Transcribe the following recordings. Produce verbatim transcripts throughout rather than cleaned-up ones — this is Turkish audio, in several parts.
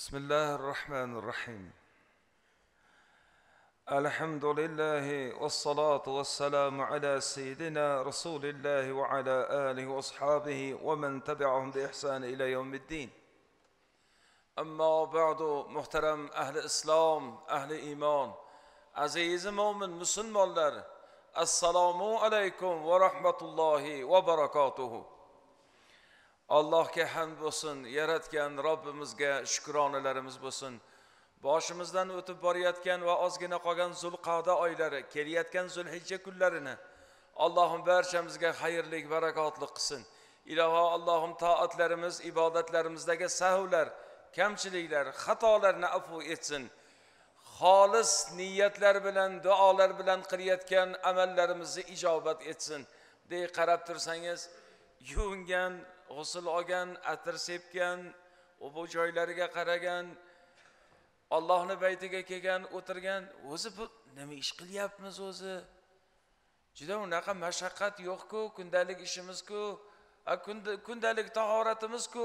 بسم الله الرحمن الرحيم. الحمد لله والصلاة والسلام على سيدنا رسول الله وعلى آله وأصحابه ومن تبعهم بإحسان إلى يوم الدين. أما بعد، محترم أهل إسلام، أهل إيمان، عزيز مؤمن مسلمانlar، السلام عليكم ورحمة الله وبركاته. Allohga hamd bo'lsin, yaratgan Robbimizga shukronalarimiz bo'lsin. Boshimizdan o'tib borayotgan va ozgina qolgan Zulqa'da oylari, kelayotgan Zulhijja kunlarini Allohim barchamizga xayrli, barakotli qilsin. Iloho, Allohim toatlarimiz, ibodatlarimizdagi sahvlar, kamchiliklar, xatolarni afv etsin. Xolis niyatlar bilan, duolar bilan qilayotgan amallarimizni ijobat etsin. Deb qarab tursangiz, yuvingan, g'usl olgan, atir sepgan, u bu joylariga qaragan, Allohning baytiga kelgan, o'tirgan, o'zi bu nima ish qilyapmiz o'zi? Juda unaqa mashaqqat yo'q-ku, kundalik ishimiz-ku, kundalik tahoratimiz-ku,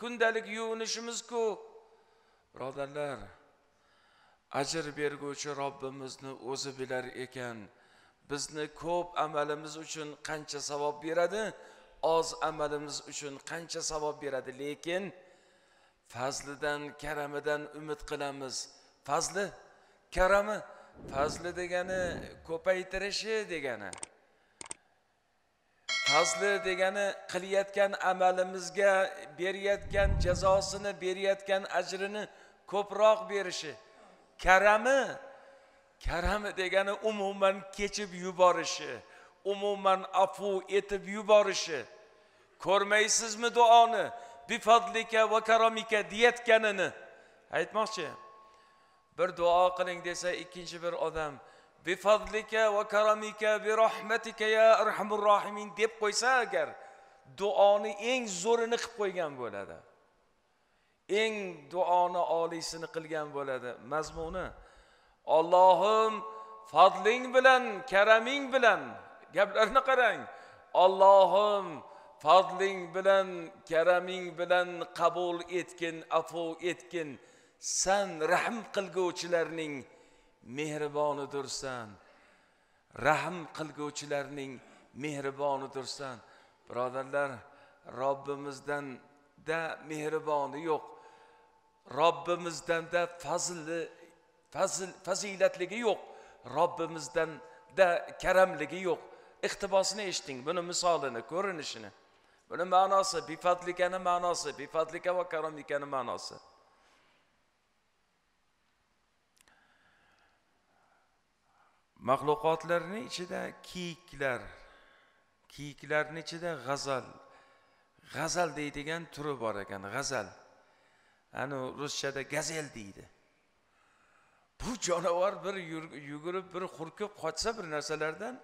kundalik yuvinishimiz-ku. Birodarlar, ajr berguvchi Robbimizni o'zi bilar ekan, bizni ko'p amalimiz uchun qancha savob beradi? Az amelimiz için qancha savob beradi, lekin fazlidan, karamidan umid qilamiz. Fazli, karami, fazli degani ko'paytirishi degani. Fazli degani qilayotgan amalimizga berayotgan jazosini, berayotgan ajrini ko'proq berishi. Karami, karami degani umuman kechib yuborishi, umuman afu etib yuborishi. Ko'rmaysizmi duoni bifadlika va karomika deyotganini? Aytmoqchi, bir duo qiling desa, ikkinchi bir odam bifadlika va karomika bi rahmatika ya arhamur rohimin deb qo'ysa, agar duoni eng zo'rini qilib qo'ygan bo'ladi, eng duoni oliysini qilgan bo'ladi. Mazmuni Allohim fadling bilan, karaming bilan, gaplarni qarang. Allohim fadling bilan, karaming bilan qabul etgin, afu etgin. Sen rahm qilguvchilarning mehribonidursan. Rahm qilguvchilarning mehribonidursan. Birodarlar, Robbimizdan da mehriboni yo'q. Robbimizdan da fazli, fazil, fazilatligi yo'q. Robbimizdan da karamligi yo'q. İhtibasını eşitding, bunun misalini, ko'rinishini. Bunun ma'nosi, bifadlikani ma'nosi, bifadlika va karomikani ma'nosi. Mahluqotlarning ichida kiyiklar, kiyiklarning ichida g'azal, g'azal deydigan turi bor ekan, g'azal. Ana ruschada gazel deydi. Bu jonivor bir yugurib, bir hurkib qochsa bir narsalardan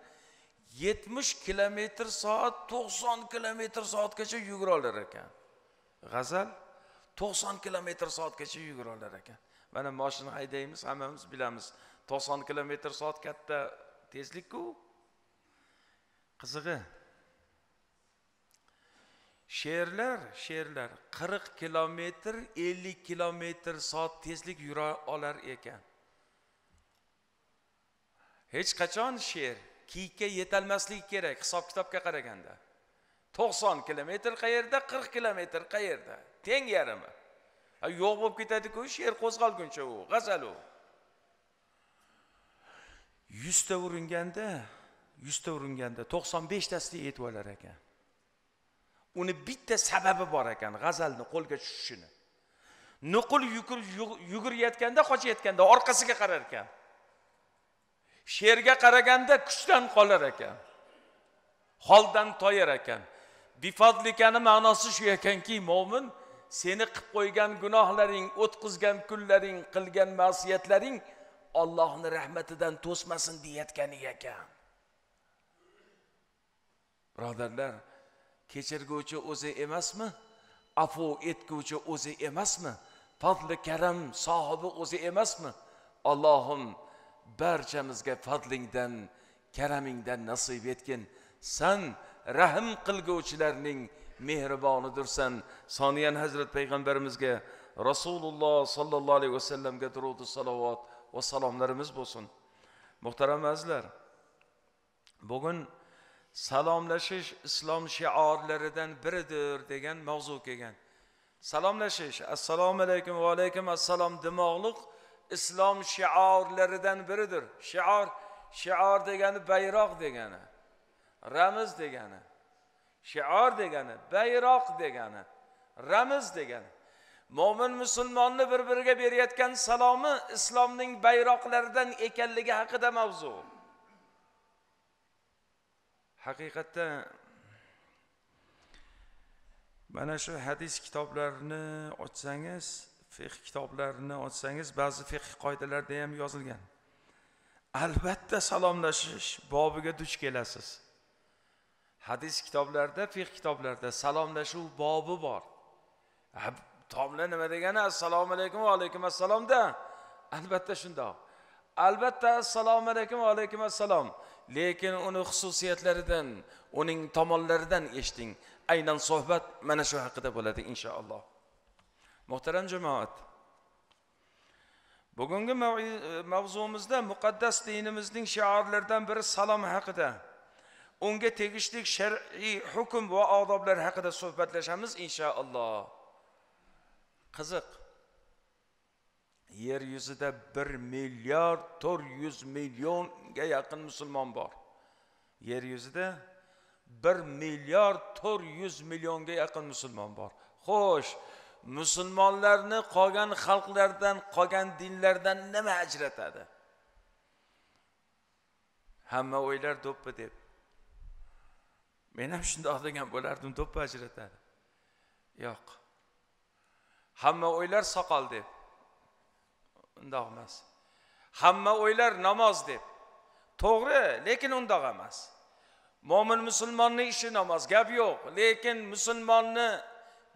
yetmish kilometr soat, to'qson kilometr soatgacha yugura olar ekan. G'azal to'qson kilometr soatgacha yugura olar ekan. Mana mashina haydaymiz, hammamiz bilamiz. to'qson kilometr soat katta tezlik-ku. Qizig'i, sherlar, sherlar qirq kilometr, ellik kilometr soat tezlik yura olar ekan. Hech qachon sher kiyikka yetalmasligi kerak hisob-kitobga qaraganda. to'qson kilometr qayerda, qirq kilometr qayerda? Teng yarimi. Ha, yo'q bo'lib ketadi-ku, sher qo'zg'alguncha u, g'azal u. yuz ta uringanda, yuz ta uringanda to'qson besh tasini yetib olar ekan. Uni bitta sababi bor ekan, g'azalni qo'lga tushishini. Nuqul yugur yugurayotganda, qochayotganda orqasiga qarar ekan. Sherga qaraganda kuchdan qolar ekan, holdan toyar ekan. Bifadlikani ma'nosi shu ekanki, mo'min seni qilib qo'ygan gunohlaring, o'tkazgan kunlaring, qilgan ma'siyatlaring Allohning rahmatidan to'smasin deyotgani ekan. Birodarlar, kechirguvchi o'zi emasmi? Afu etguvchi o'zi emasmi? Fadli karam sohibi o'zi emasmi? Allohim barchamizga fadlingdan, karamingdan nasib etgin. Sen rahm qilguvchilarning mehribonidursan. Soniyan hazrat payg'ambarimizga Resulullah sallallahu aleyhi ve sellem getirdi salavat ve salamlarımız olsun. Muhterem azizler, bugün selamlaşış İslam şiarlarından biridir degen mavzu kelgan. Selamlaşış, assalomu aleyküm ve aleyküm assalom demoqlik İslam şiarlarından biridir. Şiar, şiar degani bayroq degani, ramz degani. Şiar degani, bayroq degani, ramz degani. Mo'min musulmonni bir-biriga berayotgan salomi islomning bayroqlaridan ekanligi haqida mavzu. Haqiqatda mana shu hadis kitoblarini ochsangiz, fiqh kitoblarini ochsangiz, ba'zi fiqh qoidalarida ham yozilgan. Albatta salomlashish bobiga duch kelasiz. Hadis kitoblarida, fiqh kitoblarida salomlashuv bobi bor. Tomla nima degani? Assalomu alaykum va alaykum assalomda. Albatta shundoq. Albatta assalomu alaykum va alaykum assalom. Lekin uni xususiyatlaridan, uning tomonlaridan eshiting. Aynan sohbat mana shu haqida bo'ladi inshaalloh. Muhtaram jamoat. Bugungi mavzumizda muqaddas dinimizning shiorlaridan biri salom haqida. Unga tegishli shar'iy hukm va odoblar haqida suhbatlashamiz inshaalloh. Qiziq, yer yuzida bir milliard to'rt yuz millionga yaqin musulmon bor. Yer yuzida bir milliard to'rt yuz millionga yaqin musulmon bor. Xo'sh, musulmonlarni qolgan xalqlardan, qolgan dinlardan nima ajratadi? Hamma o'ylar do'ppi deb. Men ham shundoq degan bo'lardim, do'ppi ajratadi. Yo'q. Hamma o'ylar soqol deb. Undoq emas. Hamma o'ylar namoz deb. To'g'ri, lekin undoq emas. Mo'min musulmonning ishi namoz, gap yo'q, lekin musulmonni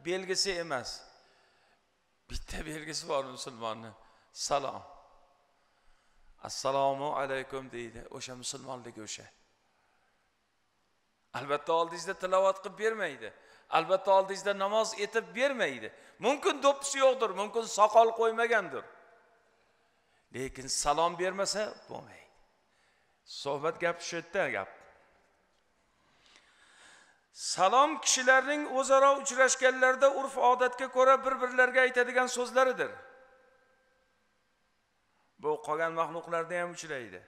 belgisi emas. Bitta belgisi bor musulmonni. Salom. Assalomu alaykum deydi. O'sha musulmonligi o'sha. Albatta oldingizda tilovat qilib bermaydi. Albatta oldingizda namoz etib bermaydi. Mumkin do'ppisi yo'qdir, mumkin soqol qo'ymagandir. Lekin salom bermasa bo'lmaydi. Sohbat gap shu yerda gap. Salom kishilarning o'zaro uchrashganlarida urf-odatga ko'ra bir-birlariga aytadigan so'zlaridir. Bu qolgan mahluqlarda ham uchraydi.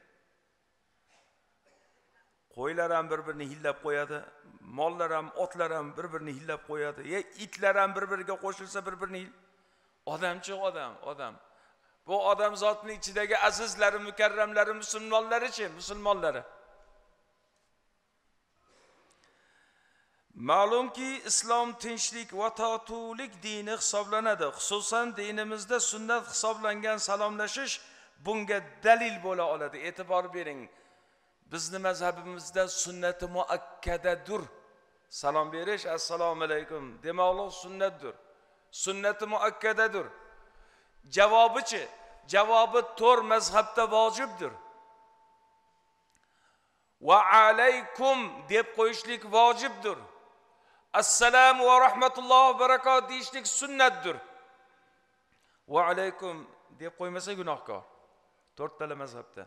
Qo'ylar ham bir-birini hillab qo'yadi, mollar ham, otlar ham bir-birini hillab qo'yadi. Ya itlar ham bir-biriga qo'shilsa bir-birini odamchi odam, odam. Bu odamzotning ichidagi azizlari, mukarramlari, musulmonlarichi, musulmonlari. Ma'lumki, islom tinchlik va totuvlik dini hisoblanadi. Xususan dinimizda sunnat hisoblangan salomlashish bunga dalil bo'la oladi. E'tibor bering. Bizni mazhabimizda sunnati muakkadadir. Salom berish, assalomu alaykum demoqlik sunnatdir. Sunnati muakkadadir. Javobichi? Javobi to'rt mazhabda vojibdir. Va alaykum deb qo'yishlik vojibdir. Assalomu va rahmatullohi va barakotuh deyishlik sunnatdir. Va alaykum deb qo'ymasa gunohkor. to'rt tala mazhabda.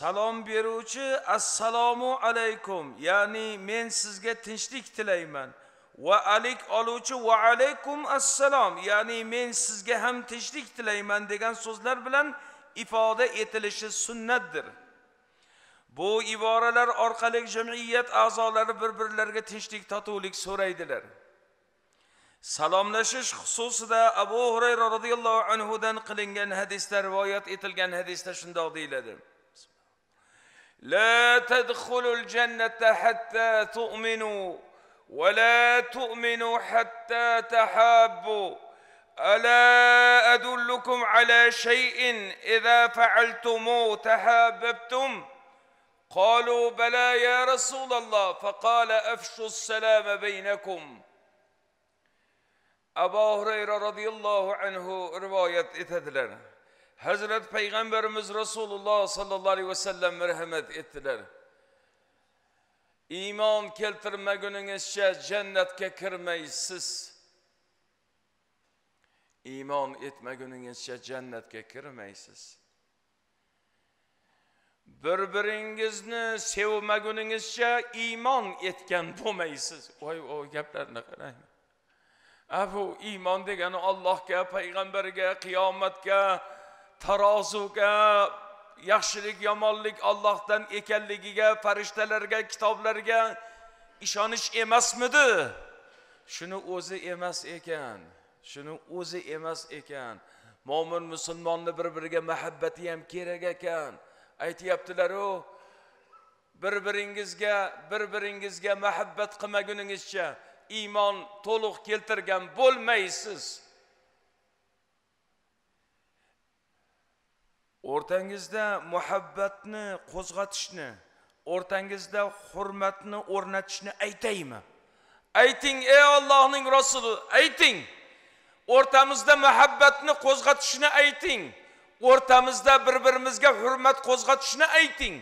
Salom beruvchi assalomu alaykum, ya'ni men sizga tinchlik tilayman. Va alik oluvchi va alaykum assalom, ya'ni men sizga ham tinchlik tilayman degan so'zlar bilan ifoda etilishi sunnatdir. Bu iboralar orqali jamiyat a'zolari bir-birlariga tinchlik, totuvlik so'raydilar. Salomlashish xususida Abu Hurayra radhiyallohu anhu dan qilingan hadisda rivoyat etilgan hadisda shundoq deyiladi: لا تدخلوا الجنة حتى تؤمنوا ولا تؤمنوا حتى تحابوا ألا أدلكم على شيء إذا فعلتموه تحاببتم قالوا بلى يا رسول الله فقال أفشوا السلام بينكم. أبو هريرة رضي الله عنه رواية اتدلر. Hazrat Peygamberimiz Resulullah sallallahu aleyhi ve sellem merhamet ettiler. İman keltirmaguningizcha cennetga kirmaysiz. İman etmaguningizcha cennetga kirmaysiz. Bir-biringizni sevmaguningizcha iman etgan bo'lmaysiz. Voy, voy gaplarni qarang. Abu iman degani Allohga, payg'ambariga, qiyomatga, tarozuga, yaxshilik, yomonlik Allohdan ekanligiga, farishtalarga, kitoblarga ishonish emasmidi? Shuni o'zi emas ekan. Shuni o'zi emas ekan. Mo'min musulmonni bir-biriga muhabbati ham kerak ekan. Aytayaptilar u bir-biringizga, bir-biringizga muhabbat qilmaguningizcha iymon to'liq keltirgan bo'lmaysiz. O'rtangizda muhabbatni qo'zg'atishni, o'rtangizda hurmatni o'rnatishni aytaymi? Ayting ey Allohning rasuli, ayting. O'rtamizda muhabbatni qo'zg'atishni ayting. O'rtamizda bir-birimizga hurmat qo'zg'atishni ayting.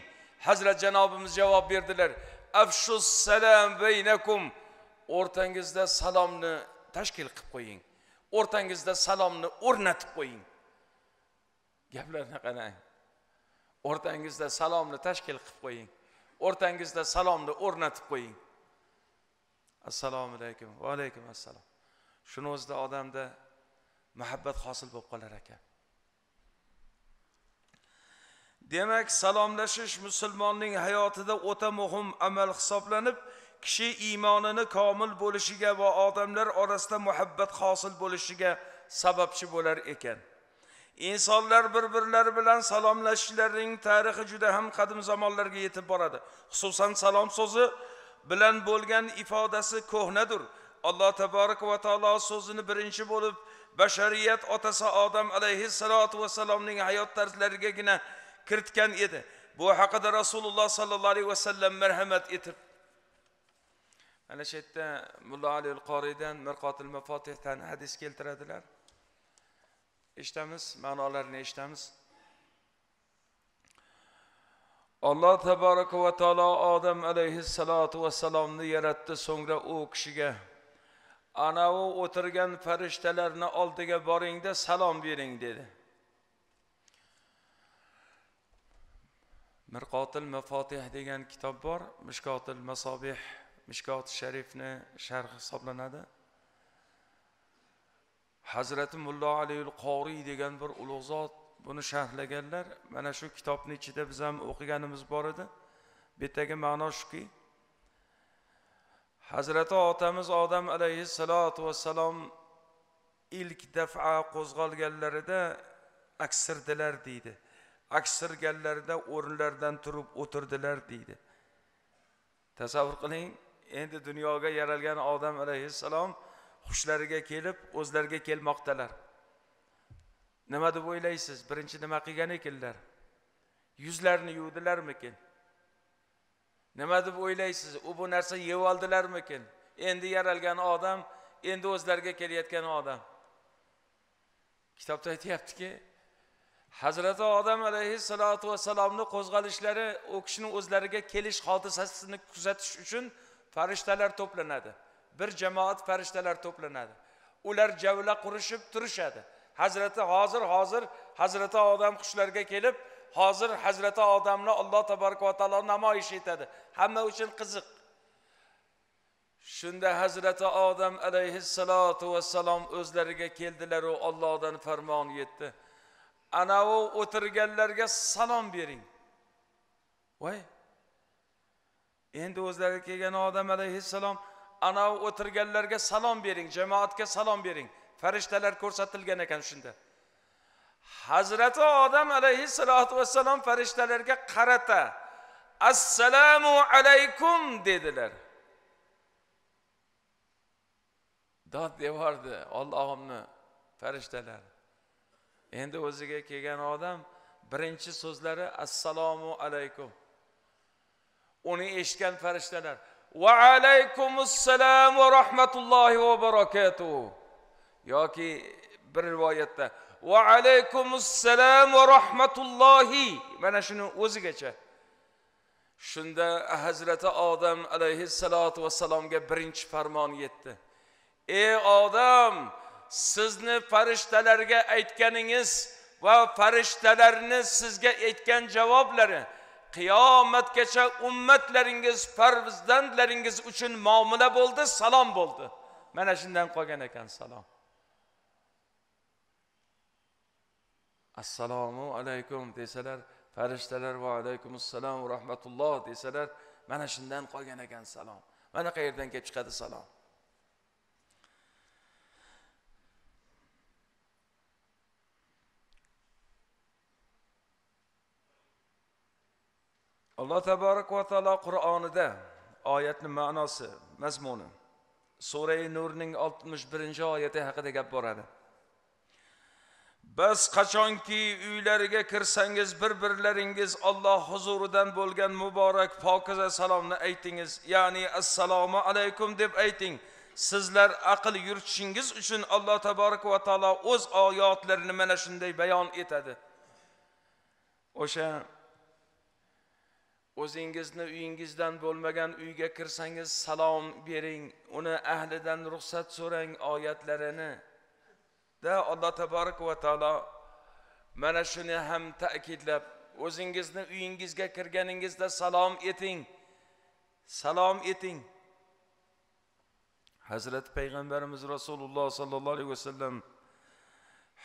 Hazrat janobimiz javob berdilar: "Afshus salam baynakum." O'rtangizda salomni tashkil qilib qo'ying. O'rtangizda salomni o'rnatib qo'ying. Gaplarni qarang. O'rtangizda salomni tashkil qilib qo'ying. O'rtangizda salomni o'rnatib qo'ying. Assalomu alaykum. Va alaykum assalom. Shuni o'zida odamda muhabbat hosil bo'lib qolar ekan. Demak, salomlashish musulmonning hayotida o'ta muhim amal hisoblanib, kishi iymonini komil bo'lishiga va odamlar orasida muhabbat hosil bo'lishiga sababchi bo'lar ekan. İnsanlar bir-birlari bilan salomlashishlarining tarixi juda ham qadim zamonlarga yetib boradi. Xususan salom so'zi bilan bo'lgan ifodasi ko'hnadir. Alloh taborak va taolo so'zini birinchi bo'lib bashariyat otasi Odam alayhissalatu vasallamning hayot tarzlarigagina kiritgan edi. Bu haqida Rasululloh sallallohu alayhi vasallam marhamat etib, ana shu yerda Mulla Ali al-Qoridan Mirqotil Mafatihdan hadis keltiradilar. İştemiz, manalarını iştemiz. Allah tebaraka ve teala Adem aleyhissalatu vesselam'ni yarattı. Sonra o kişiye ana o oturgan farishtalarni oldiga boringda salom bering dedi. Mirqotil Mafatih degan kitob bor. Mishkotil Masobih, Mishkot Sharifni sharh hisoblanadi. Hazrati Mulla Aliul Qori degan bir ulug' zot buni sharhlaganlar. Mana shu kitobning ichida biz ham o'qiganimiz bor edi. Betdagi ma'no shuki, Hazrati otamiz Odam alayhissalatu vassalom ilk defa qo'zg'alganlarida aksirdilar deydi. Aksirganlarida o'rinlardan turib o'tirdilar deydi. Tasavvur qiling, endi dunyoga yaralgan Odam alayhissalom hushlariga kelib o'zlariga kelmoqdalar. Nima deb o'ylaysiz? Birinchi nima qilgan ekanlar? Yuzlarini yuvdilarmikin? Nima deb o'ylaysiz? U bu narsa yeb oldilarmikin? Endi yaralgan odam, endi o'zlariga kelayotgan odam. Kitobda aytayaptiki, Hazrati Odam alayhissalatu vasallamni qo'zg'alishlari u kishining o'zlariga kelish hodisasini kuzatish uchun farishtalar to'planadi. Bir jamoat farishtalar to'planadi. Ular javla qurishib turishadi. Hazrati hozir hozir Hazrati Odam qushlarga kelib, hozir Hazrati Odamni Alloh taborak va taolo namoyish etadi. Hamma uchun qiziq. Shunda Hazrati Odam alayhissalatu vassalom o'zlariga keldilar va Allohdan farmon yetdi. Ana u o'tirganlarga salom bering. Voy. Endi o'zlariga kelgan Odam alayhissalom ana o'tirganlarga salom bering, jamoatga salom bering. Farishtalar ko'rsatilgan ekan shunda. Hazrati Odam alayhissalatu vassalom farishtalarga qarata assalomu alaykum dedilar. Dod devordi, Allohimni farishtalar. Endi o'ziga kelgan odam birinchi so'zlari assalomu alaykum. Uni eshitgan farishtalar "Va alaykumussalam va rahmatullohi va barakatuh." Yoki bir rivoyatda "Va alaykumussalam va rahmatullohi." Mana shuni o'zigacha. Şunda Hazreti Adem aleyhissalatu vesselam'a birinci ferman yetti. Ey Adem, sizni farishtalarga aytganingiz ve farishtalarni sizga aytgan javoblari qiyomatgacha ummatlaringiz, farzandlaringiz uchun muomala bo'ldi, salom bo'ldi. Mana shundan qolgan ekan salom. Assalomu alaykum desalar, farishtalar va alaykumussalom va rahmatulloh desalar, mana shundan qolgan ekan salom. Mana qayerdan kelib chiqadi salom? Allah Tebarek ve Teala Kur'an'da ayetin manası, mazmunu Sure-i Nur'ning oltmish birinchi ayeti hakkında gap boradi. Biz qachonki uylarga kirsangiz bir-birlaringiz Allah huzuridan bo'lgan muborak pokiza salomni aytingiz, yani assalomu alaykum deb ayting. Sizlar aql yuritishingiz uchun Allah Tebarek ve Teala o'z oyatlarini mana shunday bayon etadi. O'sha o'zingizni uyingizdan bo'lmagan uyga kirsangiz salom bering, uni ahlidan ruxsat so'rang oyatlarini da Alloh taborak va taolo mana shuni ham ta'kidlab, o'zingizni uyingizga kirganingizda salom eting, salom eting. Hazrat Payg'ambarimiz Rasululloh sallallohu alayhi vasallam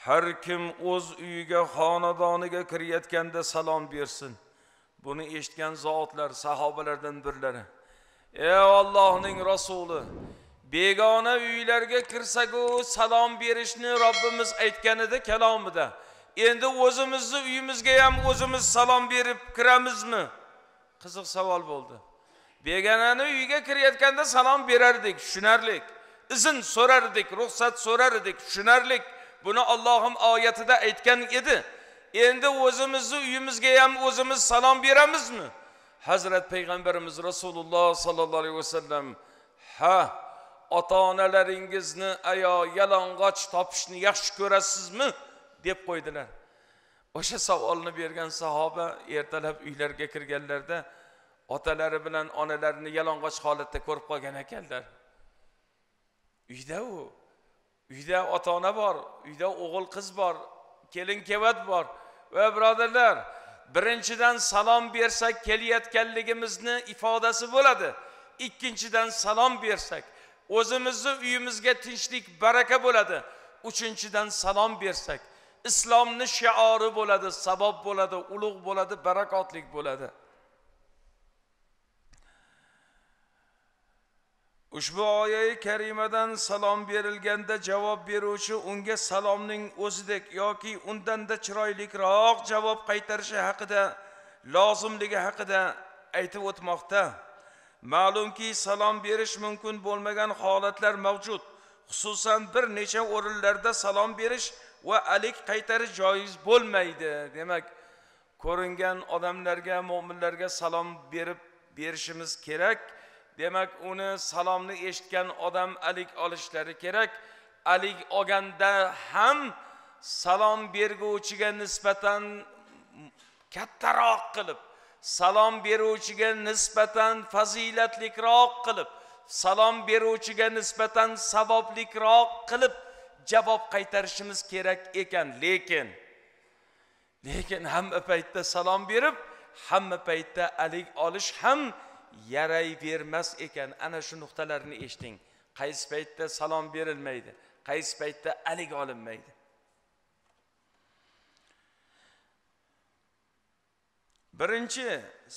har kim o'z uyiga, xonadoniga kirayotganda salom bersin. Bunu eşitgan zatlar, sahabelerden birileri. Ey Allah'ın Resulü, begona üylerge kirsagu salam berişni Rabbimiz aytgan edi kelamida. Endi o'zimizni uyimizga ham o'zimiz salam berib kiramizmi? Qiziq savol bo'ldi. Begonani uyga kirayotganda salam berardik, tushunarlik. İzin so'rardik, ruxsat so'rardik, tushunarlik. Buni Allohim oyatida aytgan edi. Endi o'zimizni uyimizga ham o'zimiz salom beramizmi? Hazrat Peygamberimiz Rasululloh sallallohu alayhi vasallam, ha, ota-onalaringizni ayo yalang'och topishni yaxshi ko'rasizmi deb qo'ydilar. O'sha savolni bergan sahoba ertalab uylarga kirganlarda otalari bilan onalarini yalang'och holatda ko'rib qolgan ekanlar. Uyda u, uyda ota-ona bor, uyda o'g'il qiz bor, kelin kevat bor. Ve braderler, birinciden salam bersak kelayotganligimizni ifodasi bo'ladi. İkinciden salam bersak o'zimizni uyimizga tinchlik, baraka bo'ladi. Üçünciden salam bersak İslamni shiori bo'ladi, sabab bo'ladi, ulug' bo'ladi, barakotlik bo'ladi. Ushbu oyat-i karimadan salom berilganda javob beruvchi unga salomning o'zidek yoki undanda chiroyliroq javob qaytarishi haqida, lozimligi haqida aytib o'tmoqda. Ma'lumki salom berish mumkin bo'lmagan holatlar mavjud. Xususan bir necha o'rinlarda salom berish va alik qaytarish joiz bo'lmaydi. Demak, ko'ringan odamlarga, mu'minlarga salom berib berishimiz kerak. Demek onu salamını eşitken adam alik alışları gerek. Alik olganda hem salam beruvchiga nisbeten kattaroq qilib, salam beruvchiga nisbeten fazilatliroq qilib, salam beruvchiga nisbeten savobliroq qilib javob qaytarishimiz kerak ekan. Lekin, lekin hamma paytda salam berib, hamma paytda alik olish ham yaray vermez iken, ana şu noktalarını eşiting. Qaysi paytda salom berilmaydi, qaysi paytda alik olinmaydi. Birinchi,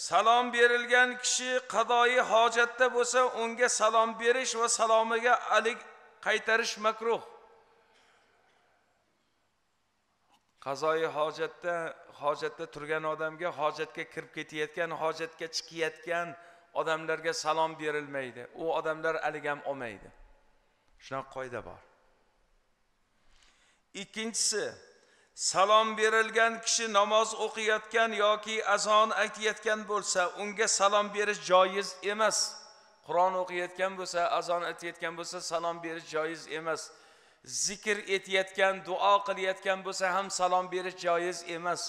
salom berilgan kishi qadoiy hojatda bo'lsa, unga salom berish va salomiga alik qaytarish makruh. Qazoiy hojatda, hojatda turgan odamga, hojatga kirib ketayotgan, hojatga chiqayotgan odamlarga salom berilmaydi. O odamlar aligam olmaydi. Shunaqa qoida bor. İkincisi, salom berilgan kishi namoz o'qiyotgan yoki azon aytayotgan bo'lsa, unga salom berish joiz emas. Qur'on o'qiyotgan bo'lsa, azon aytayotgan bo'lsa, salom berish joiz emas. Zikr etayotgan, duo qilayotgan bo'lsa ham salom berish joiz emas.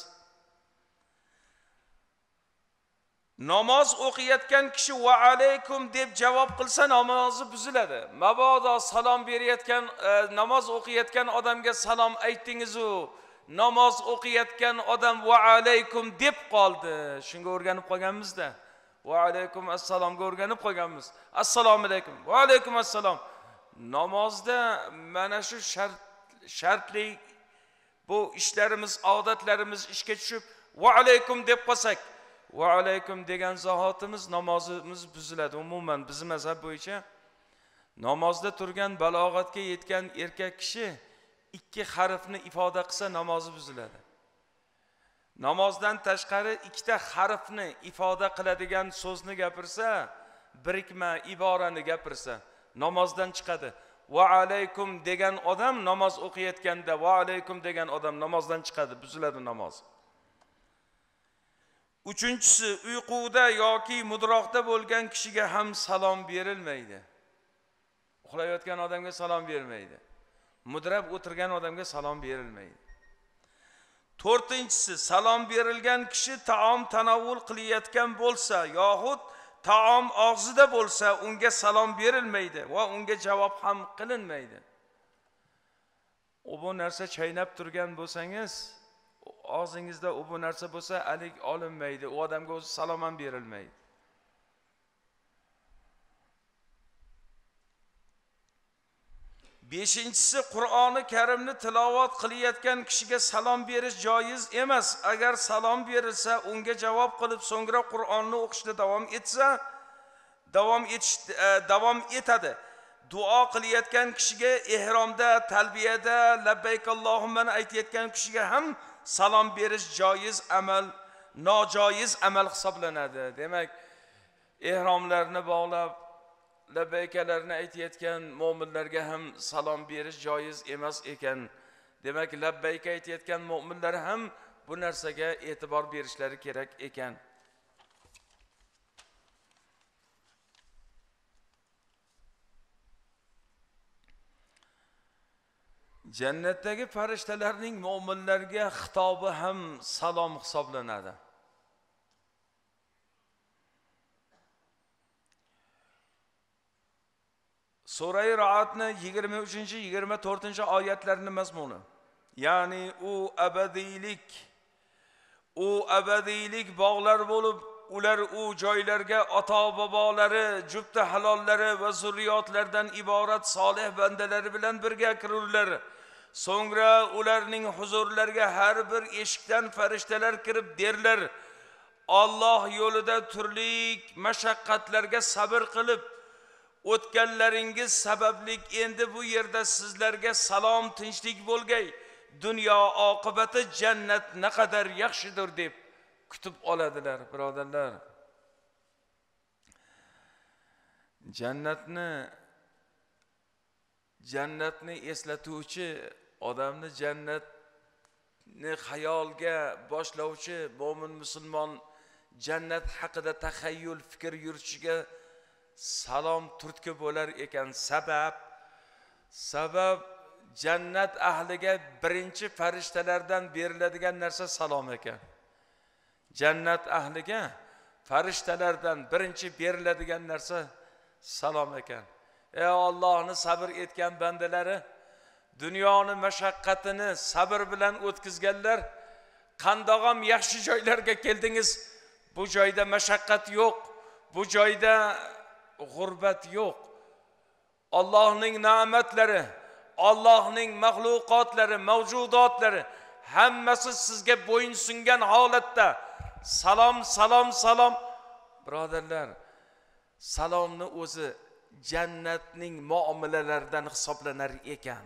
Namaz o'qiyotgan kishi va alaykum deb javob qilsa namozi buziladi. Mabodo salom berayotgan e, namoz o'qiyotgan odamga salom aytdingiz-u, namoz o'qiyotgan odam va alaykum deb qoldi. Shunga o'rganib qolganmiz-da. Va alaykum assalomga o'rganib qolganmiz. Assalomu alaykum. Va alaykum assalom. Namozda mana shu shart shartli bu ishlarimiz, odatlarimiz ishga tushib va alaykum deb qolsak va alaykum degan zahotimiz namozimiz buziladi. Umuman bizim mazhab bo'yicha namozda turgan balog'atga yetgan erkak kishi ikki harfni ifoda qilsa namozi buziladi. Namozdan tashqari ikkita harfni ifoda qiladigan so'zni gapirsa, birikma iborani gapirsa namozdan chiqadi. Va alaykum degan odam namoz o'qiyotganda va alaykum degan odam namozdan chiqadi, buziladi namoz. Uchinchisi, uyquda yoki mudroqda bo'lgan kishiga ham salom berilmaydi. Uxlayotgan odamga salom bermaydi. Mudrab o'tirgan odamga salom berilmaydi. To'rtinchisi, salom berilgan kishi taom tanovul qilayotgan bo'lsa yoxud taom og'zida bo'lsa unga salom berilmaydi va unga javob ham qilinmaydi. Bu narsa chaynab turgan bo'lsangiz, og'zingizda u bu narsa bo'lsa alik olinmaydi, u odamga o'zi salom ham berilmaydi. Beshinchisi, Qur'oni Karimni tilovat qilayotgan kishiga salom berish joiz emas. Agar salom berilsa, unga javob qilib so'ngra Qur'onni o'qishda davom etsa, davom etish davom etadi. Duo qilayotgan kishiga ihromda, talbiyada labbayk Allohumma aytayotgan kishiga ham salom berish joiz amal, nojoiz amal hisoblanadi. Demak, ihromlarni bog'lab labbaykalarni aytayotgan mu'minlarga ham salom berish joiz emas ekan. Demak, labbayka aytayotgan mu'minlar ham bu narsaga e'tibor berishlari kerak ekan. Jannatdagi farishtalarning mu'minlarga xitobi ham salom hisoblanadi. Sura-i Ra'dni yigirma uchinchi yigirma to'rtinchi oyatlarning mazmuni. Ya'ni u abadiylik, u abadiylik bog'lar bo'lib, ular u joylarga ota-bobolari, jufti halollari va zurriyotlardan iborat solih bandalari bilan birga kirurlar. So'ngra ularning huzurlariga har bir eshikdan farishtalar kirib derlar: Alloh yo'lida turli mashaqqatlarga sabr qilib o'tganlaringiz sababli endi bu yerda sizlarga salom, tinchlik bo'lgay. Dunyo oqibati jannat naqadar yaxshidir deb kutib oladilar. Birodarlar, jannatni jannatni eslatuvchi odamni jannatni xayolga boshlovchi mo'min musulmon jannat haqida taxayyul fikr yuritishiga salom turtki bo'lar ekan. Sabab sabab jannat ahliga birinchi farishtalardan beriladigan narsa salom ekan. Jannat ahliga farishtalardan birinchi beriladigan narsa salom ekan. Ey Allohni sabr etgan bandalari, dunyoni mashaqqatini sabr bilan o'tkazganlar, qandog'am yaxshi joylarga keldingiz. Bu joyda mashaqqat yo'q, bu joyda g'urbat yo'q. Allohning ne'matlari, Allohning mahluqotlari, mavjudotlari hammasi sizga bo'yin sungan holatda salom, salom, salom. Birodarlar, salomni o'zi jannatning muomalalaridan hisoblanar ekan.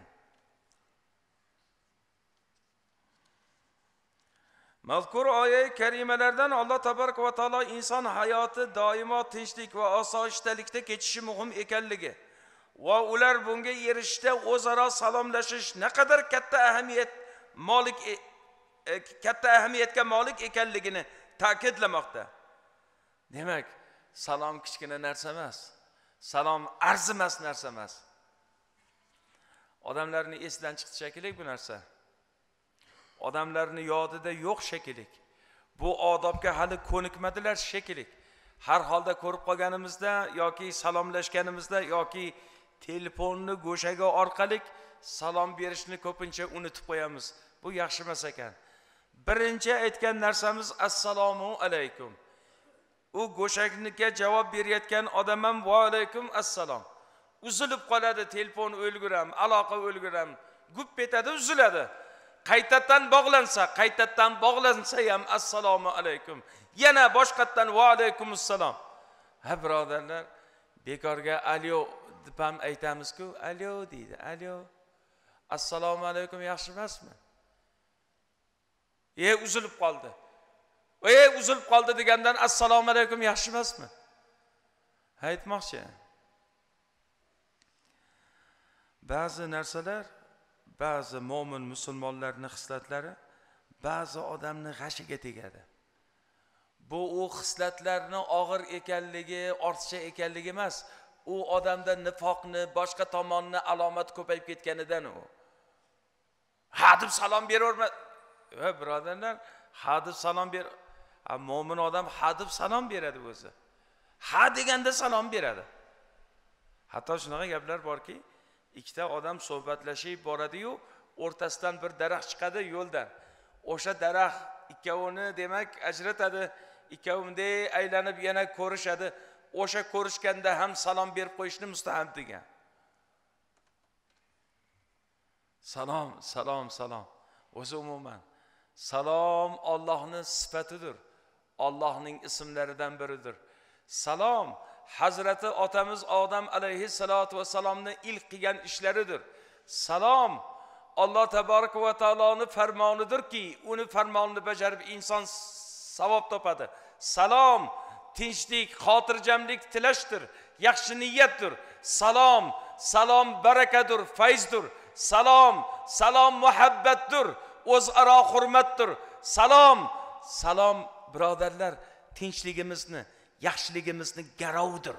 Mazkur oyat karimalardan Alloh tabarak va taolo inson hayoti doimo tinchlik va osoyishtalikda kechishi muhim ekanligi va ular bunga erishishda o'zaro salomlashish naqadar katta ahamiyat molik e, e, katta ahamiyatga molik ekanligini ta'kidlamoqda. Demak, salom kichkina narsa emas. Salom arzimas narsa emas. Odamlarni esdan chiqdi shakilik bu narsa. Odamlarni yodida yo'q shakilik. Bu odobga hali ko'nikmadilar shakilik. her halde ko'rib qolganimizda yoki salomlashganimizda yoki telefonni go'shaga orqali salom berishni ko'pincha unutib qo'yamiz. Bu yaxshi emas ekan. Birinchi aytgan narsamiz assalomu alaykum. U go'shakniga javob berayotgan odam ham va alaykum assalom. Uzilib qoladi, telefon o'lguram, aloqa o'lguram, gup etadi, uziladi. Qaytadan bog'lansa, qaytadan bog'lansa ham assalomu alaykum. Yana boshqatdan va alaykum assalom. Ha birodarlar, bekorga alo deb ham aytamiz-ku, alo deydi. Alo. Assalomu alaykum yaxshi emasmi? E uzilib qoldi. E uzilib qoldi degandan assalomu alaykum yaxshi emasmi? Aytmoqchi. Ba'zi narsalar, ba'zi mo'min musulmonlarning xislatlari ba'zi odamni g'ashiga tegadi. Bu u xislatlarning og'ir ekanligi, ortiqcha ekanligi emas, u odamda nifoqni, boshqa tomonni alomat ko'payib ketganidan u. Ha deb salom beraverma. Va birodarlar, ha deb salom ber. Ha mo'min odam ha deb salom beradi o'zi. Ha deganda salom beradi. Hatto shunaqa gaplar borki, ikkita odam suhbatlashib boradi-yu, o'rtasidan bir daraxt chiqadi yo'ldan. O'sha daraxt ikkovini demak ajratadi, ikkovunday aylanib yana ko'rishadi. O'sha ko'rishganda ham salom berib qo'yishni mustahab degan. Salom, salom, salom. O'zi umuman salom Allohning sifatidir. Allohning ismlaridan biridir. Salom Hazrati otamiz Odam alayhi salatu va salomni ilk qilgan ishlaridir. Salom Alloh tabaraka va taoloning farmonidirki, uni farmonini bajarib inson savob topadi. Salom tinchlik, xotirjamlik tilashdir, yaxshi niyatdir. Salom, salom barakadur, fayzdur. Salom, salom muhabbatdir, o'zaro hurmatdir. Salom, salom birodarlar, tinchligimizni, yaxshiligimizni garovdir.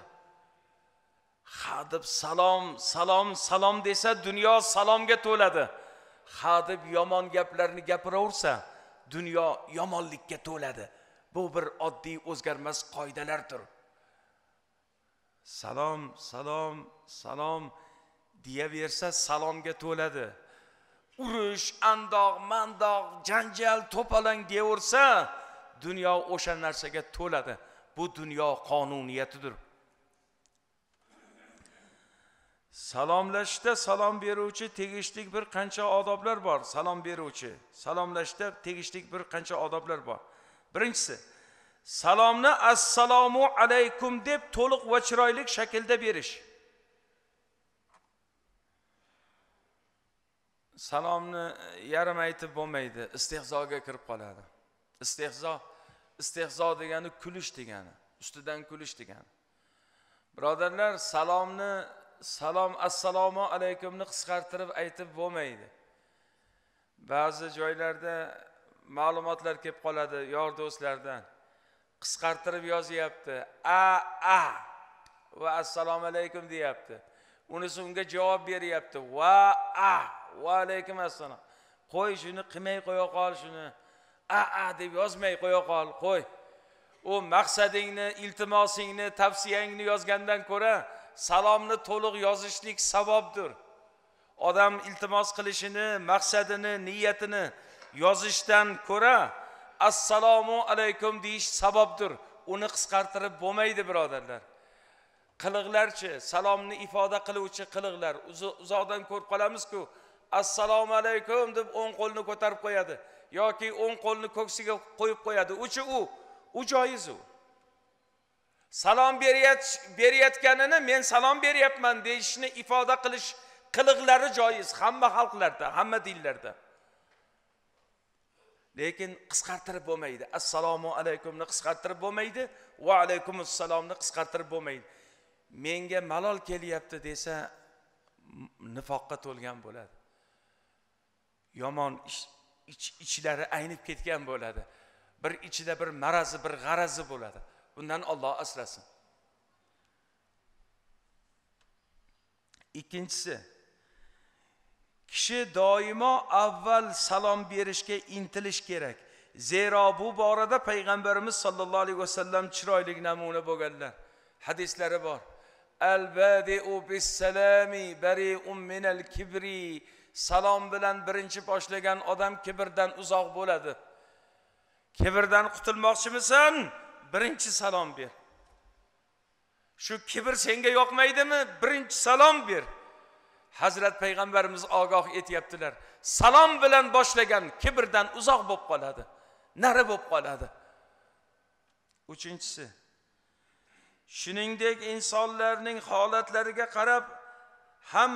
Ha deb salom, salom, salom desa dunyo salomga to'ladi. Ha deb yomon gaplarni gapiraversa dunyo yomonlikka to'ladi. Bu bir oddiy o'zgarmas qoidalardir. Salom, salom, salom deyaversa salomga to'ladi. Urush, andoq, mandoq, janjal, to'palang deyaversa dunyo o'sha narsaga to'ladi. Bu dunyo qonuniyatidir. Salomlashda salom beruvchi tegishli bir qancha odoblar bor. Salom beruvchi salomlashda tegishli bir qancha odoblar bor. Birinchisi, salomni assalomu alaykum deb to'liq va chiroyli shaklda berish. Salomni yarim aytib bo'lmaydi, istehzoga kirib qoladi. Istehzo istehzo degani kulish degani, ustidan kulish degani. Birodarlar, salomni salom assalomu alaykumni qisqartirib aytib bo'lmaydi. Ba'zi joylarda ma'lumotlar kelib qoladi yor do'stlardan. Qisqartirib yozyapti. A a va assalomu alaykum deyapti. Unisi unga javob beryapti. Va a va alaykum assalom. Qo'y shuni qilmay qo'ya qol shuni. A-a deb yozmay qo'ya qol, qo'y. U maqsadingni, iltimosingni, tavsiyangni yozgandan ko'ra salomni to'liq yozishlik savobdir. Odam iltimos qilishini, maqsadini, niyatini yozishdan ko'ra assalomu alaykum deyish savobdir. Uni qisqartirib bo'lmaydi, birodarlar. Qiliqlarchi, salomni ifoda qiluvchi qiliqlar. Uzoqdan ko'rib qolamiz-ku, assalomu alaykum deb o'ng qo'lni ko'tarib qo'yadi. Yoki o'ng qo'lni ko'ksiga qo'yib qo'yadi. Uchi u, u joiz u. Salom berayotganini men salom beryapman deyishni ifoda qilish qiliqlari joiz hamma xalqlarda, hamma dinlarda. Lekin qisqartirib bo'lmaydi. Assalomu alaykumni qisqartirib bo'lmaydi, va alaykum assalomni qisqartirib bo'lmaydi. Menga malol kelyapti desa nifoqqa to'lgan bo'ladi. Yomon ish İç, içlari aynib ketgan bo'ladi. Bir ichida bir marazi, bir g'arazi bo'ladi. Bundan Alloh asrasin. Ikkinchisi, kishi doimo avval salom berishga intilish kerak. Zira bu barada Peygamberimiz sallallahu aleyhi ve sellem çıraylık namune bo'lganlar. Hadisleri var. El-badi'u bis-selami bari'un minel kibri. Salam bilen birinci başlayan adam kibirden uzak bo'ladi. Kibirden qutulmoqchimisan? Birinci salam ber. Şu kibir senga yoqmaydimi? Birinci salam ber. Hazret Peygamberimiz ogoh etyaptilar. Salam bilen başlayan kibirden uzak bo'lib qoladi. Nari bo'lib qoladi. Üçüncüsü. Shuningdek insonlarning holatlariga qarab ham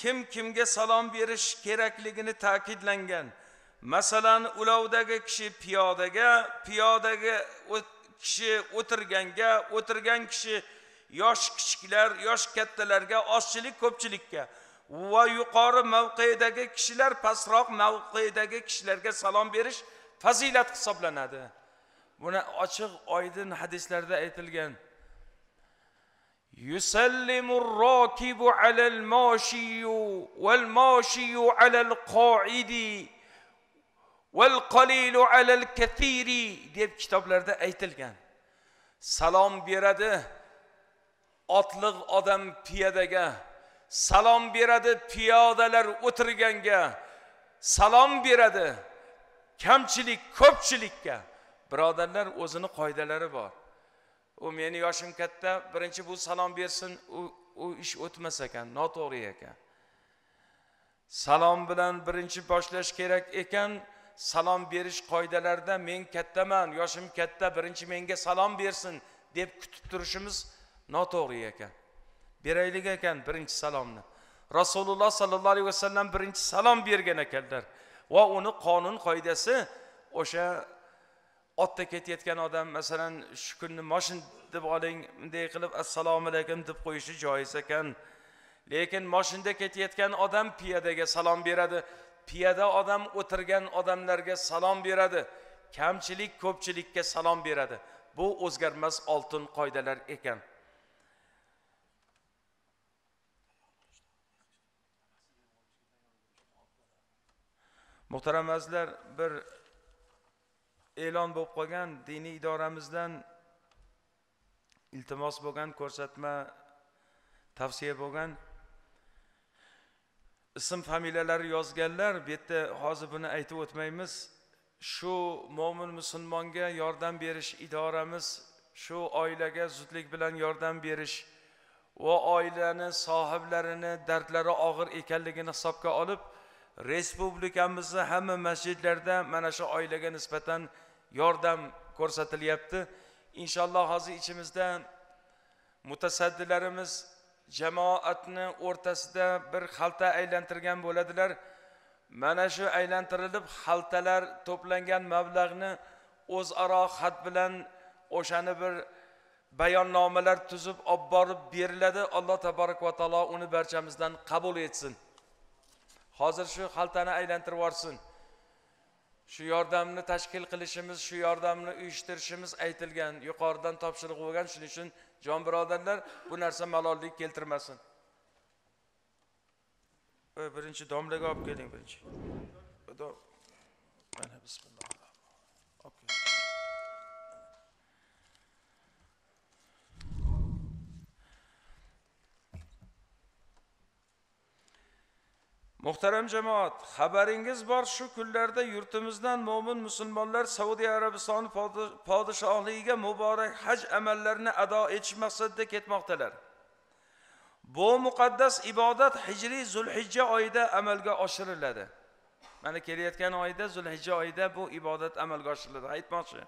kim kimga salom berish kerakligini ta'kidlangan. Masalan, ulovdagi kishi piyodaga, piyodaga kishi o'tirganga, o'tirgan kishi yosh kichiklar, yosh kattalarga, ozchilik ko'pchilikka va yuqori mavqeidagi kishilar pastroq mavqeidagi kishilarga salom berish fazilat hisoblanadi. Buni ochiq oydin hadislarda aytilgan. يسلم الراكب على الماشي والماشي على القاعد والقليل على الكثير deb kitoblarda aytilgan. Salom beradi otliq odam piyodaga, salom beradi piyodalar o'tirganga, salom beradi kamchilik ko'pchilikka. Birodarlar, o'zini qoidalari bor. O meni yaşım katta, birinci bu salam bersin, o, o iş o'tmas ekan, noto'g'ri ekan. Salam bilan birinci başlash kerak ekan, salam berish qoidalarida men kattaman, yaşım katta, birinci menga salam bersin deb kutib turishimiz noto'g'ri ekan. Beraylik ekan birinci salamni. Rasululloh sallallohu alayhi vasallam birinci salam bergan ekanlar. Va uni qonun qoidasi o'sha otda ketayotgan odam masalan shu kunni mashin deb oling, bunday qilib assalomu alaykum deb qo'yishi joiz ekan. Lekin mashinda ketayotgan odam piyodaga salom beradi, piyoda odam o'tirgan odamlarga salom beradi, kamchilik ko'pchilikka salom beradi. Bu o'zgarmas oltin qoidalar ekan. Muhtaram azizlar, bir e'lon bo'lib qolgan diniy idoramizdan iltimos bo'lgan ko'rsatma tavsiya bo'lgan ism familiyalari yozganlar, bu yerda hozir buni aytib o'tmaymiz. Shu mo'min musulmonga yordam berish idoramiz, shu oilaga zudlik bilan yordam berish va oilani sohiblarini dardlari og'ir ekanligini hisobga olib respublikamizning hamma masjidlarda mana shu oilaga nisbatan yordam ko'rsatilyapti. İnşallah hozir ichimizda mutasaddilarimiz jamoatni o'rtasida bir xalta aylantirgan bo'ladilar. Mana shu aylantirilib xaltalar to'plangan mablag'ni o'zaro xat bilan o'shani bir bayonnomalar tuzib olib borib beriladi. Alloh taborak va taolo uni barchamizdan qabul etsin. Hozir shu xaltani aylantirib yuborsin. Shu yordamni tashkil qilishimiz, shu yordamni uyushtirishimiz aytilgan, yuqoridan topshiriq bo'lgan. Shuning uchun jon birodarlar, bu narsa malollik keltirmasin. Voy, birinchi domlaga olib keling birinchi. Xudo. Mana bismillah. Olib keling. Muhtaram jamoat, xabaringiz bor, shu kunlarda yurtimizdan mo'min musulmonlar Saudiya Arabistoni podisholigiga muborak haj amallarini ado etish maqsadida ketmoqdalar. Bu muqaddas ibodat Hijriy Zulhijja oyida amalga oshiriladi. Mana kelayotgan oyda, Zulhijja oyida bu ibodat amalga oshiriladi. Aytmoqchi.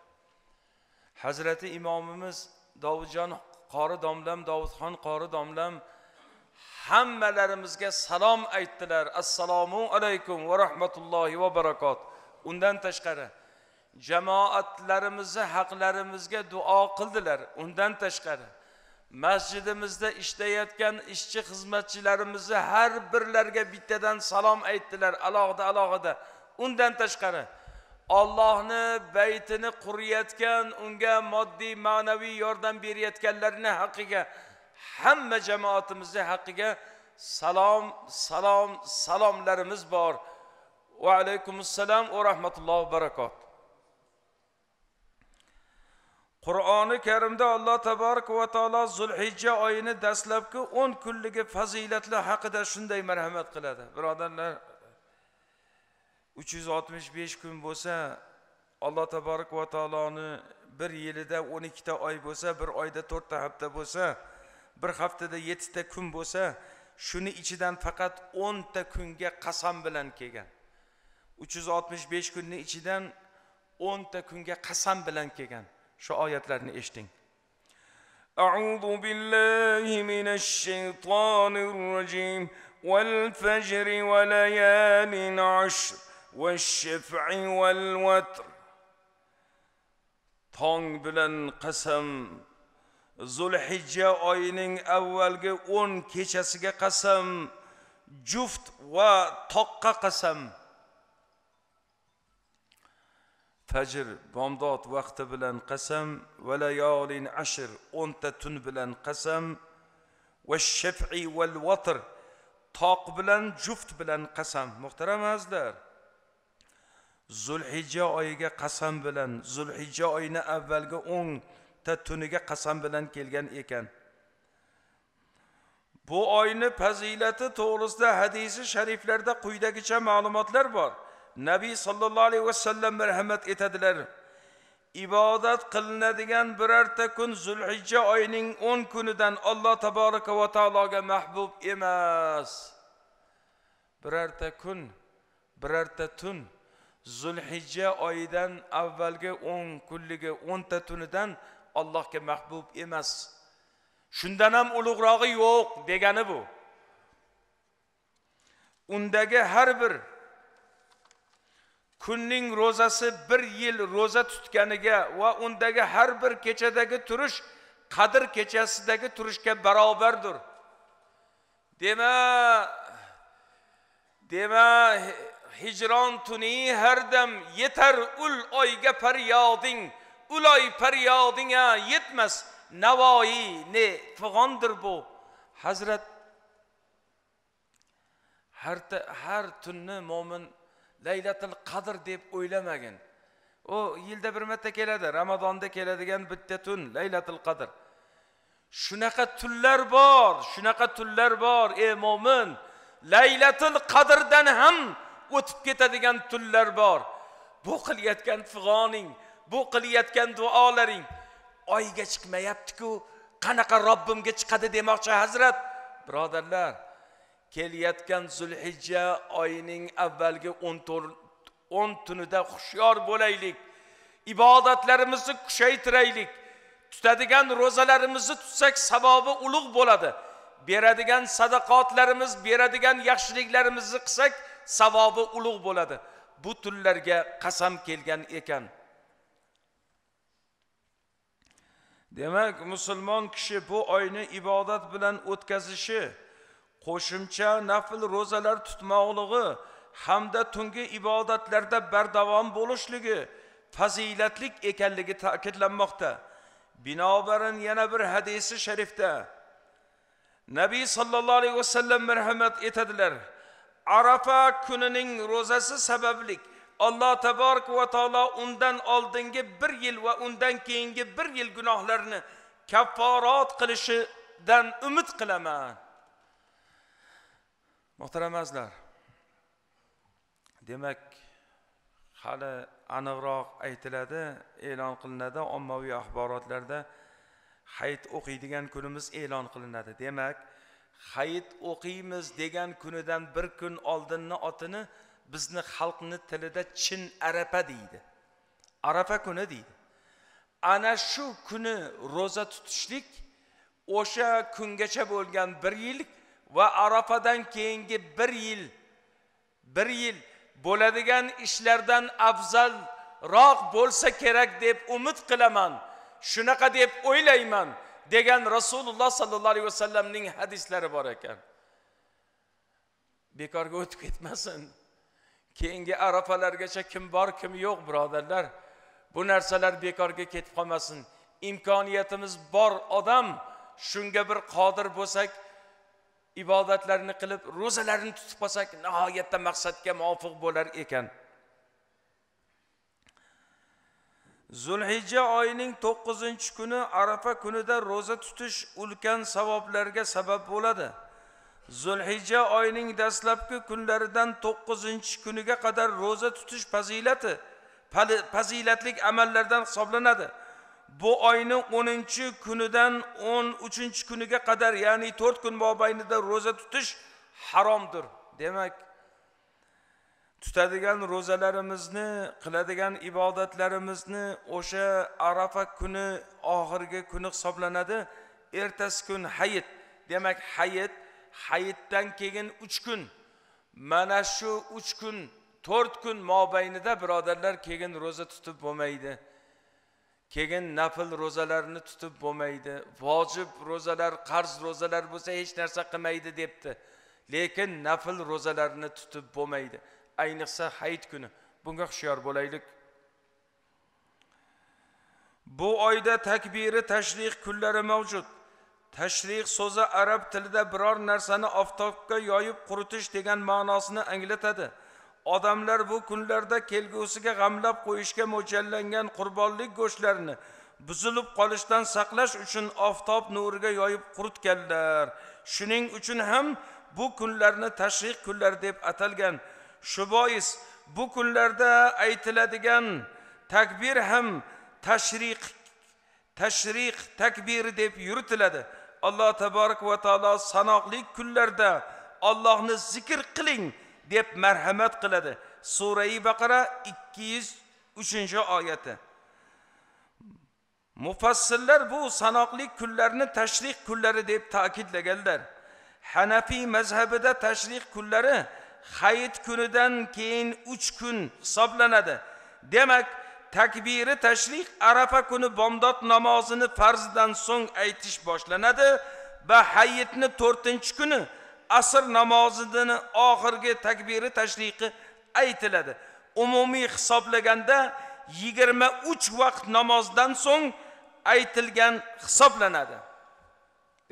Hazrati imomimiz Davudjon qori domlam, Davudxon qori domlam hammalarimizga salom aytdilar. Assalomu alaykum va rahmatullohi va barakot. Undan tashqari jamoatlarimizni haqlarimizga duo qildilar. Undan tashqari masjidimizda ishlayotgan ishchi xizmatchilarimizni har birlarga bittadan salom aytdilar, alohida alohida. Undan tashqari Allohni baytini quriyotgan, unga moddiy ma'naviy yordam berayotganlarni haqqiga, hamma jamoatimizni haqqiga salom, salom, salomlarimiz bor. Va alaykumussalom va rahmatullohi va barakot. Kur'an-ı Kerim'de Allah Tebarek ve Teala Zulhicce ayını destlebki on külligi faziletli hakkıda şunday merhamet kıladı. Biraderler, üç yüz altmış beş gün bo'lsa, Allah Tebarek ve Teala'nı bir yılda on iki ay bo'lsa, bir ayda dört hafta bo'lsa, bir haftada yedi gün bo'lsa, şunu içinden fakat on günge kasam bilen kelgan. üç yüz altmış beş günün içinden on günge kasam bilen kelgan. Şu ayetlerini eşitin. A'udhu billahi mineşşeytanirracim vel fecri ve leyalin aşr ve şef'i vel vetr. Tong bilen kasam, Zulhicce ayının evvelki on keçesige kasam, cuft ve takka kasam. Fecr, bomdod vakti bilen qasam, ve leyalin ashr, o'nta tun bilen qasam, ve şef'i vel vetr, tok bilen, juft bilen qasam. Muhterem azizlar, Zulhicce oyiga qasam bilen, Zulhicce oyini avvalgi o'nta tuniga qasam bilen kelgan ekan. Bu oyni fazilati to'g'risida hadisi shariflarda quyidagicha ma'lumotlar bor. Nabi sallallahu aleyhi ve sellem merhamet etediler. İbadet kılınadigan birerta kun Zulhicce ayının on günüden Allah Tebaraka ve Teala'ga mahbub emas. Birerta kun, birerta tun, Zulhicce ayından avvalgi on kunligi o'nta tunidan Allahga mahbub emas. Shundan ham ulug'rog'i yo'q degani bu. Undagi har bir kunning rozası bir yıl roza tutganiga ve undagi her bir keçedagi turuş Kadir keçesidagi turuşga beraberdir. Dema dema hicran tuni her dem yeter ul oyga feryoding, ul oy feryodinga yetmez. Navoiy ne fig'ondir bu. Hazrat her her tunni mo'min Laylatul Qadr deb o'ylamagin. O yilda bir marta keladi, Ramazonda keladigan bitta tun Laylatul Qadr. Shunaqa tunlar bor, shunaqa tunlar bor, ey mo'min. Laylatul Qadrdan ham o'tib ketadigan tunlar bor. Bu qilayotgan fig'oning, bu qilayotgan duolaring oyga chiqmayapti-ku, qanaqa Robbimga chiqadi demoqchi hazrat. Birodarlar, kelyatgan Zulhicce ayının evvelki on tunida hushyor bo'laylik. İbadetlerimizi kuchaytiraylik. Tutadigan rozalarimizni tutsak savobi ulug' bo'ladi. Beradigan sadaqatlarimiz, beradigan yaxshiliklarimizni qilsak savobi ulug' bo'ladi. Bu tunlarga qasam kelgan ekan. Demak, musulmon kishi bu oyni ibadet bilan o'tkazishi, qo'shimcha nafil rozalar tutmoqligi hamda tungi ibodatlarda bardavom bo'lishligi fazilatlik ekanligi ta'kidlanmoqda. Binobarin yana bir hadisi sharifda Nabiy sallallohu alayhi vasallam marhamat etadilar. Arafa kunining rozasi sabablik Allah tabarak va taolo undan oldingi bir yil va undan keyingi bir yil gunohlarni kafforat qilishidan umid qilaman. Muhterem azizlar, demek hali aniqroq aytiladi, e'lon qilinadi, ommaviy axborotlarda hayit o'qiydigan kunimiz e'lon qilinadi. Demak, hayit o'qiymiz degan kunidan bir kun oldinni otini bizni xalqni tilida chin arafa deydi. Arafa kuni deydi. Ana shu kuni roza tutishlik o'sha kungacha bo'lgan bir yillik ve Arafadan keyingi bir yil, bir yil bo'ladigan işlerden afzalroq bo'lsa kerak deb umid qilaman, shunaqa deb o'ylayman degan Rasululloh sallallohu alayhi vasallamning hadislari bor ekan. Bekorga o'tib ketmasin. Keyingi arafalargacha kim bor kim yo'q birodarlar, bu narsalar bekorga ketib qolmasin. İmkoniyatimiz bor odam shunga bir qodir bo'lsak, ibadetlerini kılıp, rozalarını tutup olsak, nihayette maksadga muvofiq bo'lar ekan. Zulhicce ayının to'qqizinchi günü Arafa günüde roza tutuş ulkan savoblarga sebep bo'ladi. Zulhicce ayının dastlabki günlerinden to'qqizinchi günüge kadar roza tutuş fazilati fazilatlik amallardan hisoblanadi. Bu ayının o'ninchi günüden o'n uchinchi günüge kadar yani to'rt gün mobaynida roza tutuş haromdir. Demek tutadigan rozalarimizni, qiladigan ibodatlarimizni o'sha Arafa kuni oxirgi kuni hisoblanadi. Ertasi kun hayit. Demak hayit, hayitdan keyin uch kun. Mana shu uch kun, to'rt kun mobaynida birodarlar keyin roza tutib bo'lmaydi. Keyin nafil rozalarni tutib bo'lmaydi. Vojib rozalar, qarz rozalar bo'lsa hech narsa qilmaydi debdi. Lekin nafil rozalarni tutib bo'lmaydi. Ayniqsa hayit kuni. Bunga hushyor bo'laylik. Bu oyda takbiri tashrih kunlari mavjud. Tashrih so'zi arab tilida biror narsani oftobga yoyib quritish degan ma'nosini anglatadi. Odamlar bu kunlarda kelgusiga g'amlab qo'yishga mo'ljallangan qurbonlik go'shtlarini buzilib qolishdan saqlash uchun oftob nuriga yoyib quritganlar. Shuning uchun ham bu kunlarni tashrih kunlari deb atalgan. Shu bois bu kunlarda aytiladigan takbir ham tashriq tashriq takbiri deb yuritiladi. Alloh taborak va taolo sanoqli kunlarda Allohni zikr qiling deb marhamat qiladi. Sura-i Baqara ikki yuz uchinchi oyati. Mufassillar bu sanoqli kunlarni tashriq kunlari deb ta'kidlaganlar. Hanafi mazhabida tashriq kunlari hayit kunidan keyin uch kun hisoblanadi. Demak, takbiri tashrih Arafa kuni bomdod namozini farzdan so'ng aytish boshlanadi va hayitni to'rtinchi kuni asr namozini oxirgi takbiri tashrihi aytiladi. Umumiy hisoblaganda yigirma uch vaqt namozdan so'ng aytilgan hisoblanadi.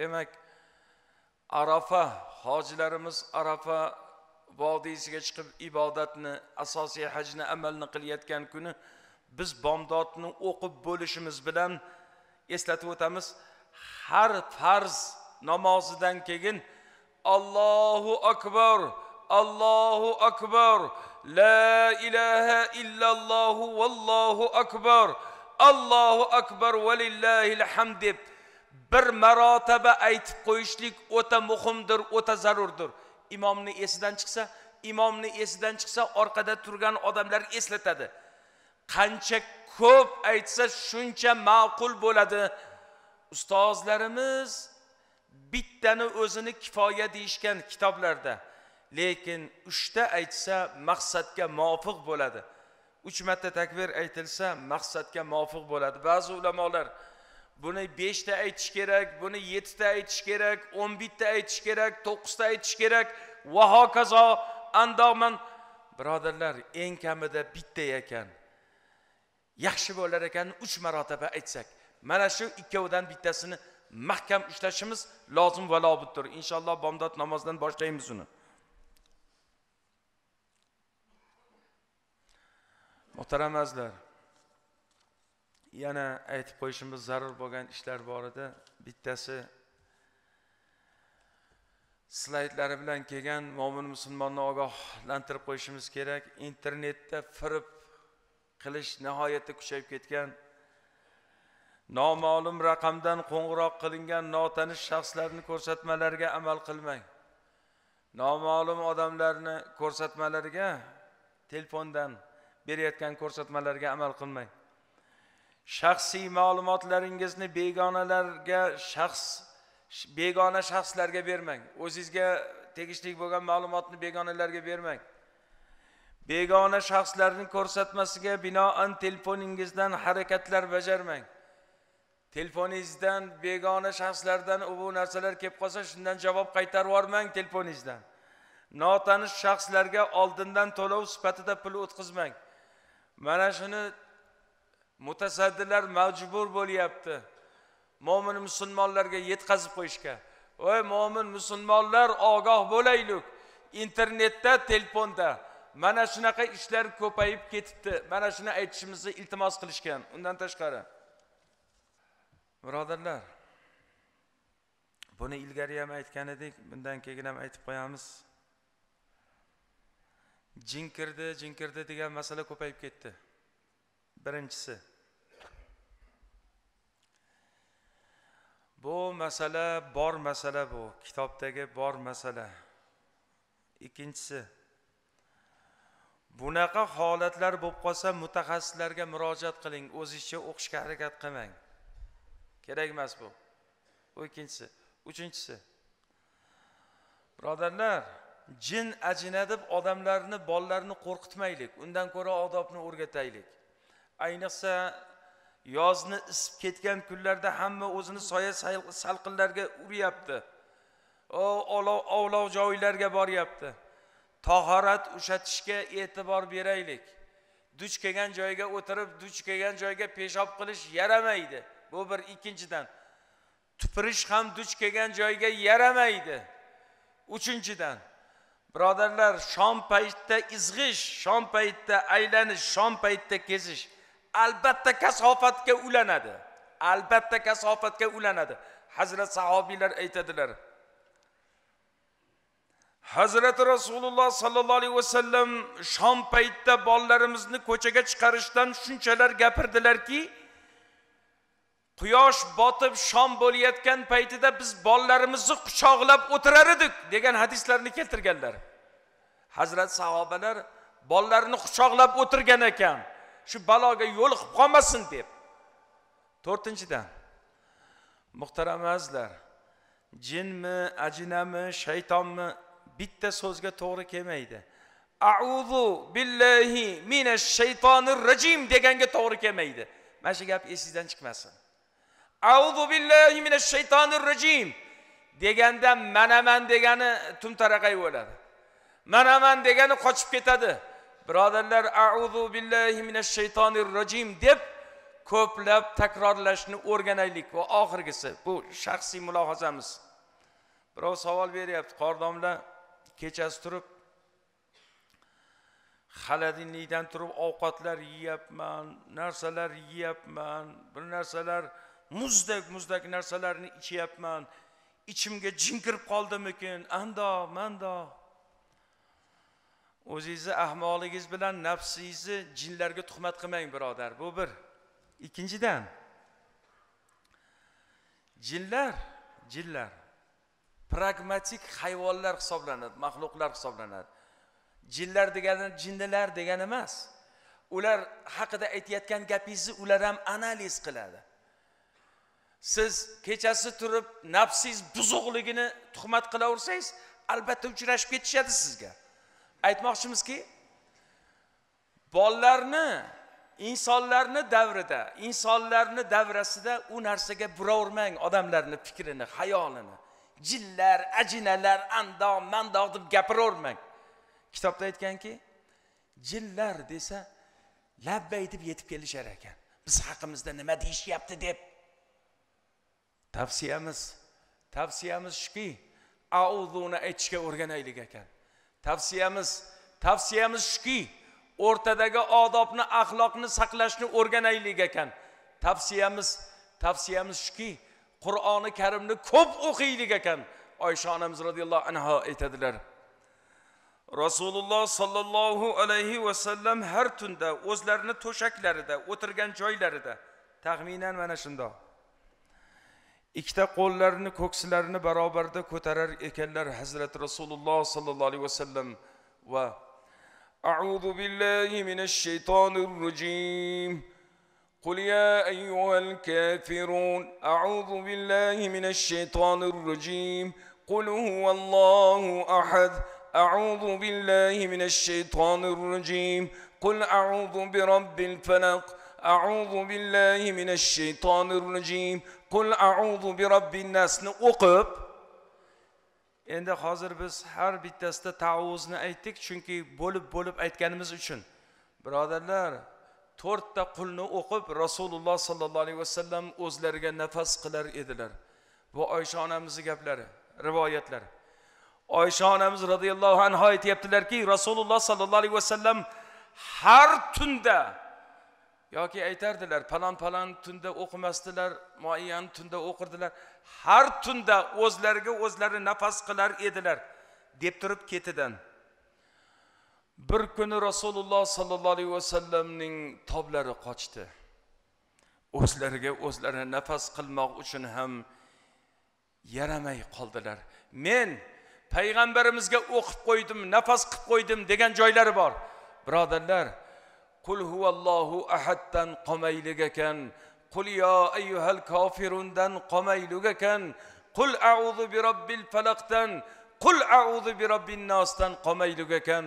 Demak, Arafa hojilarimiz Arafa vodiysiga chiqib ibodatni, asosiy hajni amalni qilayotgan kuni biz bomdodni o'qib bo'lishimiz bilan eslatib o'tamiz. Har farz namozidan keyin Allohu akbar, Allohu akbar, la ilaha illalloh vallohu akbar, Allohu akbar va lillahil hamd deb bir marotaba aytib qo'yishlik o'ta muhimdir, o'ta zarurdir. Imomni esidan chiqsa, imomni esidan chiqsa orqada turgan odamlar eslatadi. Qancha ko'p aytsa shuncha ma'qul bo'ladi. Ustozlarimiz bittani o'zini kifoya deyishgan kitoblarda, lekin uchta aytsa maqsadga muvofiq bo'ladi. uch marta takbir aytilsa maqsadga muvofiq bo'ladi. Ba'zi ulamolar buni besh ta aytish kerak, buni yetti ta aytish kerak, o'n bir ta aytish kerak, to'qqiz ta aytish kerak va hokazo andoman. Birodarlar, eng kamida bitta ekan. Yaxshi bo'lar ekan uch marotaba aytsak. Mana shu ikkovidan bittasini mahkam ushlashimiz lozim va lozimdir. Inshaalloh bomdod namozidan boshlaymiz uni. Muhtaram azizlar, yana aytib qo'yishimiz zarur bo'lgan ishlar bor edi. Bittasi slaydlari bilan kelgan, mo'min musulmonni ogohlantirib qo'yishimiz kerak. Internetda firib qilish nihoyatda kuchayib ketgan. Noma'lum raqamdan qo'ng'iroq qilingan notanish shaxslarni ko'rsatmalariga amal qilmang. Noma'lum odamlarni ko'rsatmalariga, telefondan berayotgan ko'rsatmalarga amal qilmang. Shaxsiy ma'lumotlaringizni begonalarga, shaxs begona shaxslarga bermang. O'zingizga tegishli bo'lgan ma'lumotni begonalarga bermang. Begona shaxslarning ko'rsatmasiga binoan telefoningizdan harakatlar bajarmang. Telefoningizdan begona shaxslardan bu narsalar kelib qolsa, shundan javob qaytarib yubormang telefoningizdan. Notanish shaxslarga oldindan to'lov sifatida pul o'tkazmang. Mana shuni mutasaddilar majbur bo'lyapti. Mo'min musulmonlarga yetkazib qo'yishga. Voy mo'min musulmonlar ogoh bo'laylik. Internetda, telefonda mana shunaqa ishlar ko'payib ketibdi. Mana shuni aytishimizni iltimos qilishgan. Undan tashqari birodarlar, buni ilgari ham aytgan edik, bundan keyin ham aytib qo'yamiz. Jinkirdi, jinkirdi degan masala ko'payib ketdi. Birinchisi, bu masala bor masala, bu kitobdagi bor masala. Ikkinchisi, bunaqa holatlar bo'lib qolsa mutaxassislarga murojaat qiling, o'zingizcha o'qishga harakat qilmang, kerak emas bu. Bu ikkinchisi. Uchinchisi, birodarlar, jin ajina deb odamlarni, bolalarni qo'rqitmaylik, undan ko'ra odobni o'rgataylik. Ayniqsa yozni isib ketgan kunlarda hamma o'zini soya salqinlarga uryapti, o ovlov joylarga boryapti. Tahorat ushatishga e'tibor beraylik. Duch kelgan joyga o'tirib, duch kelgan joyga peshob qilish yaramaydi. Bu bir. Ikkinchidan, tupurish ham duch kelgan joyga yaramaydi. Uchinchidan, birodarlar, shom paytida izg'ish, shom paytida aylanish, shom paytida kezish albatta kasofatga ulanadi. Albatta kasofatga ulanadi. Hazrat sahobiylar aytadilar, Hazrat Rasululloh sallallohu alayhi vasallam shom paytida bolalarimizni ko'chaga chiqarishdan shunchalar gapirdilarki, quyosh botib shom bo'layotgan paytida biz bolalarimizni quchoqlab o'tirar edik degan hadislarni keltirganlar. Hazrat sahobalar bolalarini quchoqlab o'tirgan ekan, shu baloga yo'l qilib qolmasin deb. To'rtinchidan, muhtaram azizlar, jinmi, ajinami, shaytonmi bitta so'zga to'g'ri kelmaydi. A'udhu billahi minash shaytonir rajim deganga to'g'ri kelmaydi. Mana shu gap esingizdan chiqmasin. A'udhu billahi minash shaytonir rajim deganda manaman degani tumtaraqay bo'ladi. Manaman degani qochib ketadi. Birodarlar, a'udhu billahi minash shaytonir rojim deb ko'plab takrorlashni o'rganaylik. Va oxirgisi, bu shaxsiy mulohazamiz. Birov savol beryapti, Qordomla kechasi turib xaladinlikdan turib ovqatlar yeyapman, narsalar yeyapman, bir narsalar muzdek muzdek narsalarni ichiyapman, ichimga jin kirib qoldimikin, ando mando. O'zingizni ahmoqligingiz bilan nafsingizni jinlarga tuhmat qilmang birodar. Bu bir. Ikkinchidan, jinlar jinlar pragmatik hayvonlar hisoblanadi, mahluqlar hisoblanadi. Jinlar degani jinnilar degani emas. Ular haqida aytayotgan gapingizni ular ham analiz qiladi. Siz kechasi turib nafsingiz buzuqligini tuhmat qilaversangiz, albatta uchrashib ketishadi sizga. Aytmoqchimizki, bolalarni, insonlarni davrida, insonlarni davrasida u narsaga buravermang odamlarni fikrini, xayolini. Jinlar, ajinalar, ando, mando deb gapiravermang. Kitobda aytganki, jinlar desa labbay deb yetib kelishar ekan. Biz haqimizda nima deyishyapti deb. Tavsiyamiz, tavsiyamiz shuki, a'udhuni aytishga o'rganaylik ekan. Tavsiyamiz, tavsiyamiz shuki, o'rtadagi odobni, axloqni saqlashni o'rganaylik ekan. Tavsiyamiz, tavsiyamiz shuki, Qur'oni Karimni ko'p o'qiylik ekan. Oysha onamiz radhiyallohu anha aytadilar, Rasululloh sallallohu alayhi vasallam har tunda o'zlarini to'shaklarida, o'tirgan joylarida taxminan mana shundoq ikkita qo'llarini ko'ksilarini barobarda ko'tarar ekanlar. Hazrat Rasululloh sallallohu alayhi vasallam va A'udhu billahi minash shaytonir rojim. Qul ya ayyuhal kafirun. A'udhu billahi minash shaytonir rojim. Qul huvallohu ahad. A'udhu billahi minash shaytonir rojim. Qul a'udhu birabbil falaq. A'udhu billahi minash shaytonir rojim. Qul a'udhu bi rabbin nasni o'qib, endi hozir biz har bittasida ta'uzni aytdik, chunki bo'lib-bo'lib aytganimiz uchun. Birodarlar, to'rt ta qulni o'qib Rasululloh sallallohu alayhi vasallam o'zlariga nafas qilar edilar. Bu Oysha onamizning gaplari, rivoyatlari. Ayşe anemiz radıyallahu anh'a etiyettiler ki Resulullah sallallahu aleyhi ve sellem her tünde yoki aytardilar falan falan tunda o'qimasdilar, muayyan tunda o'qirdilar. Her tunda o'zlariga o'zlari nafas qilar edilar deb turib ketidan. Bir kuni Resulullah sallallahu aleyhi ve sellem'nin toblari qochdi. O'zlariga o'zlari nafas qilmoq uchun ham yaramay qoldilar. Men payg'ambarimizga o'qib qo'ydim, nafas qilib qo'ydim degan joylari bor. Birodarlar, Kul huvallohu ahaddan qomaylik ekan, Kul yo ayyuhal kofirundan qomaylik ekan, Kul a'udhu bi robbil falaqdan, Kul a'udhu bi robbin nosdan qomaylik ekan.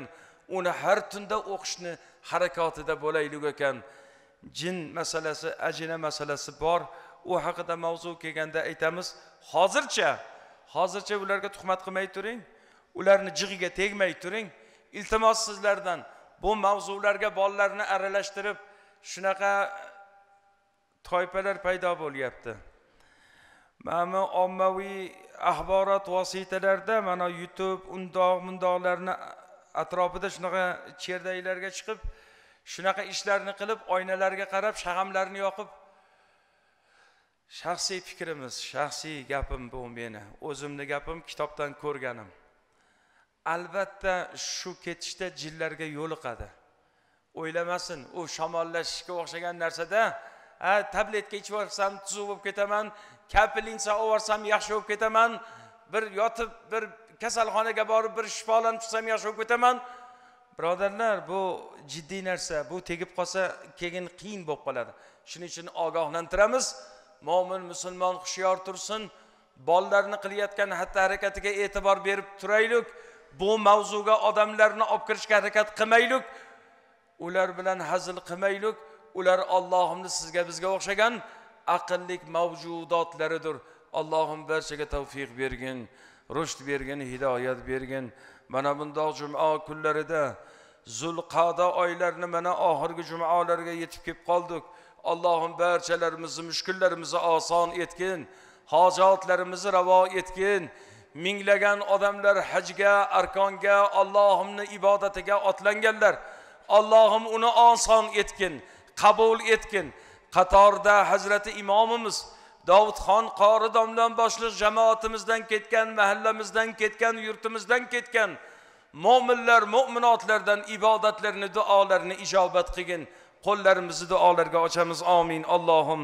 Uni har tunda o'qishni harakatida bo'laylik ekan. Jin masalasi, ajina masalasi bor. U haqida mavzu kelganda aytamiz. Hozircha, hozircha ularga tuhmat qilmay turing, ularni jig'iga tegmay turing. Iltimos sizlardan bu mavzularga bolalarni aralashtirib, shunaqa toifalar paydo bo'lyapti. Mana ommaviy axborot vositalarida, mana YouTube, undoq, mundoqlarni atrofida shunaqa cherdaylarga chiqib, shunaqa ishlarni qilib, oynalarga qarab, shag'amlarni yoqib, shaxsiy fikrimiz, shaxsiy gapim bu meni, o'zimni gapim, kitobdan ko'rganim. Albatta shu ketishda jinlarga yo'liqadi. O'ylamasin, u shamollashishga o'xshagan narsada, ha, tabletga ichib olsam tuzu bo'lib ketaman, kapilinsa olsam yaxshi bo'lib ketaman, bir yotib, bir kasalxonaga borib, bir shifolanib chiqsam yaxshi bo'lib ketaman. Birodarlar, bu jiddiy narsa, bu tegib qolsa keyin qiyin bo'lib qoladi. Shuning uchun ogohlantiramiz. Mo'min musulmon xushyor tursin, bolalarni qilayotgan xatti harakatiga e'tibor berib turaylik. Bu mavzuga odamlarni olib kirishga harakat qilmaylik, ular bilan hazil qilmaylik. Ular Allohimni sizga bizga o'xshagan aqllik mavjudotlaridir. Allohim barchaga tavfiq bergin, rushd bergin, hidoyat bergin. Mana bundoq juma kunlarida, Zulqa'da oylarining mana oxirgi jumalarga yetib kelib qoldik. Allah'ım berçelerimizi, müşküllerimizi asan etkin, hacatlarimizi reva etkin, minglegen adamlar hacge, erkange, Allah'ımni ibadetege atlengeller, Allah'ım onu asan etkin, kabul etkin. Katar'da Hazreti İmamımız, Davud Han Qarıdam'dan başlı cemaatimizden ketken, mahallemizden ketken, yurtimizden ketken, mu'minler, mu'minatlerden ibadetlerini, dualarını icabet qilgin. Qo'llarimizni duolarga ochamiz. Amin. Allohim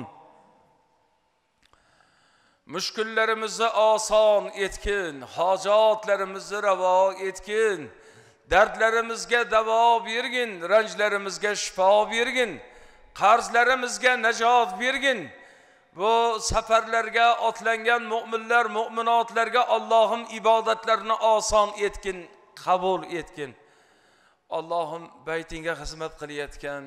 mushkullarimizni oson etgin, hojatlarimizni ravo etgin, dardlarimizga davo bergin, ranjlarimizga shifo bergin, qarzlarimizga najot bergin. Bu safarlarga otlangan mu'minlar, mu'minotlarga Allohim ibodatlarini oson etgin, qabul etgin. Allohim baytinga xizmat qilayotgan,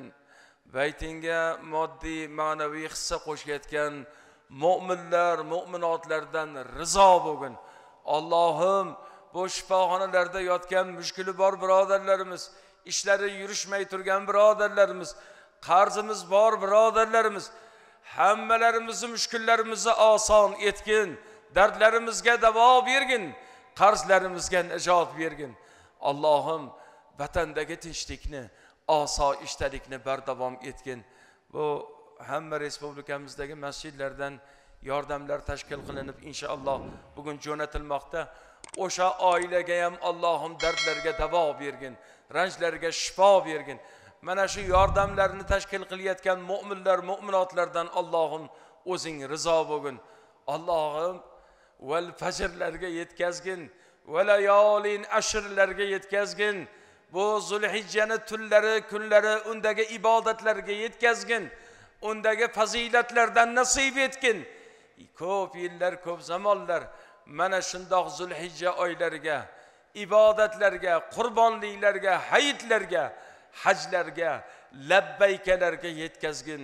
baytinga moddiy, ma'naviy hissa qo'shayotgan mu'minlar, mu'minotlardan rizo bo'lgin. Allohim bu shifoxonalarda yotgan mushkuli bor birodarlarimiz, ishlari yurishmay turgan birodarlarimiz, qarzimiz bor birodarlarimiz, hammalarimizni mushkullarimizni oson etgin, dardlarimizga davo bergin, qarzlarimizga najot bergin. Allohim vatandagi tinchlikni, osoyishtalikni bardavom etgin. Bu hamma respublikamizdagi masjidlardan yordamlar tashkil qilinib inshaalloh bugun jo'natilmoqda. O'sha oilaga ham Allohim dardlarga davo bergin, ranjlarga shifo bergin. Mana shu yordamlarni tashkil qilayotgan mu'minlar, mu'minotlardan Allohim o'zing rizo bo'lgin. Allohim val fajrlarga yetkazgin, va layolin ashrlarga yetkazgin. Bu Zulhijjani tunlari, kunlari, undagi ibodatlarga yetkazgin, undagi fazilatlardan nasib etgin. Ko'p yillar, ko'p zamonlar mana shundoq Zulhijja oylariga, ibodatlarga, qurbonliklarga, hayitlarga, hajlarga, labbaykalarga yetkazgin.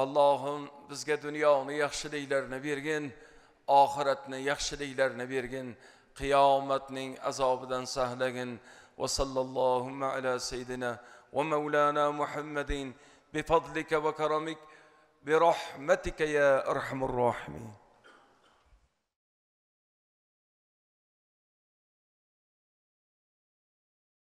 Allohim bizga dunyoni yaxshiliklarini bergin, oxiratni yaxshiliklarini bergin, qiyomatning azobidan saqlagin. وصلى اللهم على سيدنا ومولانا محمد بفضلك وكرمك برحمتك يا أرحم الراحمين.